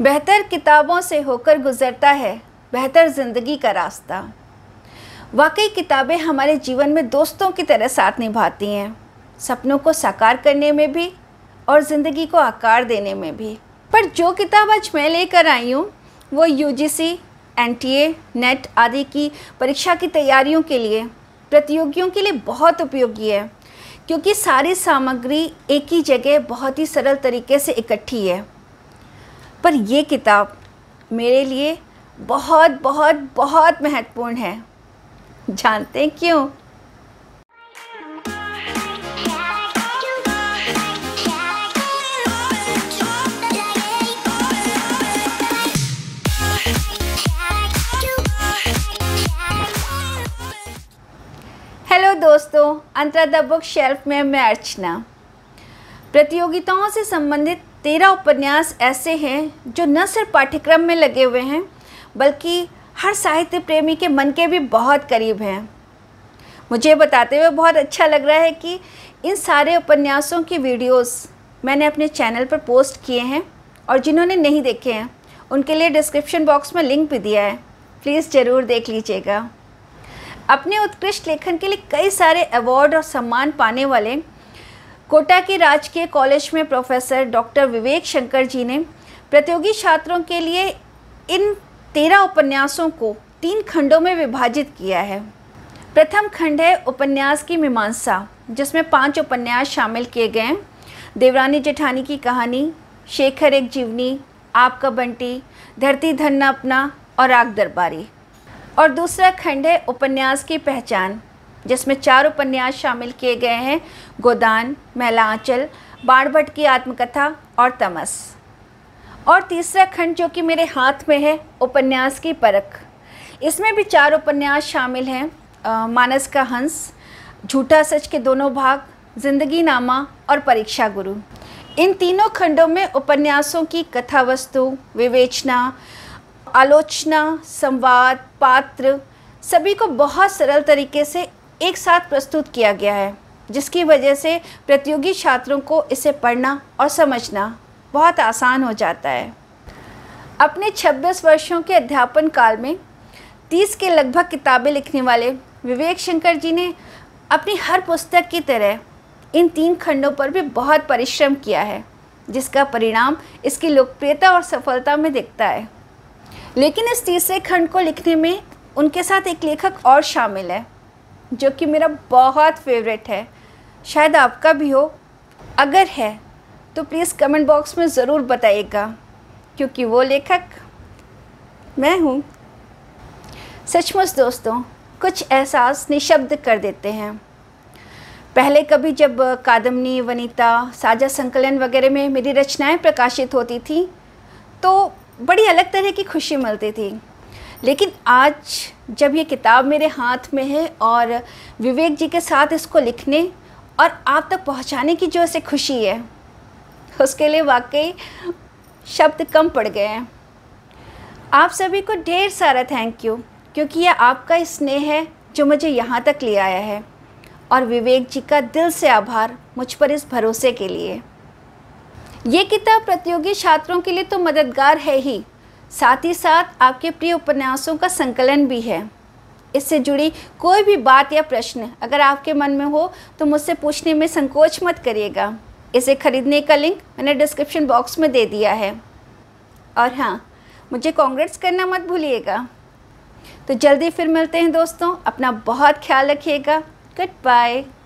बेहतर किताबों से होकर गुजरता है बेहतर ज़िंदगी का रास्ता। वाकई किताबें हमारे जीवन में दोस्तों की तरह साथ निभाती हैं, सपनों को साकार करने में भी और ज़िंदगी को आकार देने में भी। पर जो किताब आज मैं लेकर आई हूँ वो UGC NTA नेट आदि की परीक्षा की तैयारियों के लिए प्रतियोगियों के लिए बहुत उपयोगी है, क्योंकि सारी सामग्री एक ही जगह बहुत ही सरल तरीके से इकट्ठी है। पर यह किताब मेरे लिए बहुत बहुत बहुत महत्वपूर्ण है। जानते हैं क्यों? हेलो दोस्तों, अंतरा द बुक शेल्फ में मैं अर्चना। प्रतियोगिताओं से संबंधित 13 उपन्यास ऐसे हैं जो न सिर्फ पाठ्यक्रम में लगे हुए हैं बल्कि हर साहित्य प्रेमी के मन के भी बहुत करीब हैं। मुझे बताते हुए बहुत अच्छा लग रहा है कि इन सारे उपन्यासों की वीडियोस मैंने अपने चैनल पर पोस्ट किए हैं, और जिन्होंने नहीं देखे हैं उनके लिए डिस्क्रिप्शन बॉक्स में लिंक भी दिया है, प्लीज़ ज़रूर देख लीजिएगा। अपने उत्कृष्ट लेखन के लिए कई सारे अवार्ड और सम्मान पाने वाले कोटा के राजकीय कॉलेज में प्रोफेसर डॉक्टर विवेक शंकर जी ने प्रतियोगी छात्रों के लिए इन 13 उपन्यासों को 3 खंडों में विभाजित किया है। प्रथम खंड है उपन्यास की मीमांसा, जिसमें 5 उपन्यास शामिल किए गए हैं। देवरानी जेठानी की कहानी, शेखर एक जीवनी, आपका बंटी, धरती धन ना अपना और राग दरबारी। और दूसरा खंड है उपन्यास की पहचान, जिसमें 4 उपन्यास शामिल किए गए हैं। गोदान, महिला आंचल, बाणभट्ट की आत्मकथा और तमस। और तीसरा खंड जो कि मेरे हाथ में है, उपन्यास की परख, इसमें भी 4 उपन्यास शामिल हैं। मानस का हंस, झूठा सच के दोनों भाग, जिंदगी नामा और परीक्षा गुरु। इन तीनों खंडों में उपन्यासों की कथा वस्तु, विवेचना, आलोचना, संवाद, पात्र सभी को बहुत सरल तरीके से एक साथ प्रस्तुत किया गया है, जिसकी वजह से प्रतियोगी छात्रों को इसे पढ़ना और समझना बहुत आसान हो जाता है। अपने 26 वर्षों के अध्यापन काल में 30 के लगभग किताबें लिखने वाले विवेक शंकर जी ने अपनी हर पुस्तक की तरह इन 3 खंडों पर भी बहुत परिश्रम किया है, जिसका परिणाम इसकी लोकप्रियता और सफलता में दिखता है। लेकिन इस तीसरे खंड को लिखने में उनके साथ एक लेखक और शामिल है जो कि मेरा बहुत फेवरेट है, शायद आपका भी हो। अगर है तो प्लीज़ कमेंट बॉक्स में ज़रूर बताइएगा, क्योंकि वो लेखक मैं हूँ। सचमुच दोस्तों, कुछ एहसास निशब्द कर देते हैं। पहले कभी जब कादम्बिनी, वनिता, साझा संकलन वगैरह में मेरी रचनाएं प्रकाशित होती थी तो बड़ी अलग तरह की खुशी मिलती थी, लेकिन आज जब ये किताब मेरे हाथ में है और विवेक जी के साथ इसको लिखने और आप तक पहुंचाने की जो ऐसे खुशी है, उसके लिए वाकई शब्द कम पड़ गए हैं। आप सभी को ढेर सारा थैंक यू, क्योंकि यह आपका स्नेह है जो मुझे यहाँ तक ले आया है, और विवेक जी का दिल से आभार मुझ पर इस भरोसे के लिए। ये किताब प्रतियोगी छात्रों के लिए तो मददगार है ही, साथ ही साथ आपके प्रिय उपन्यासों का संकलन भी है। इससे जुड़ी कोई भी बात या प्रश्न अगर आपके मन में हो तो मुझसे पूछने में संकोच मत करिएगा। इसे खरीदने का लिंक मैंने डिस्क्रिप्शन बॉक्स में दे दिया है। और हाँ, मुझे कांग्रेस करना मत भूलिएगा। तो जल्दी फिर मिलते हैं दोस्तों, अपना बहुत ख्याल रखिएगा। Good bye.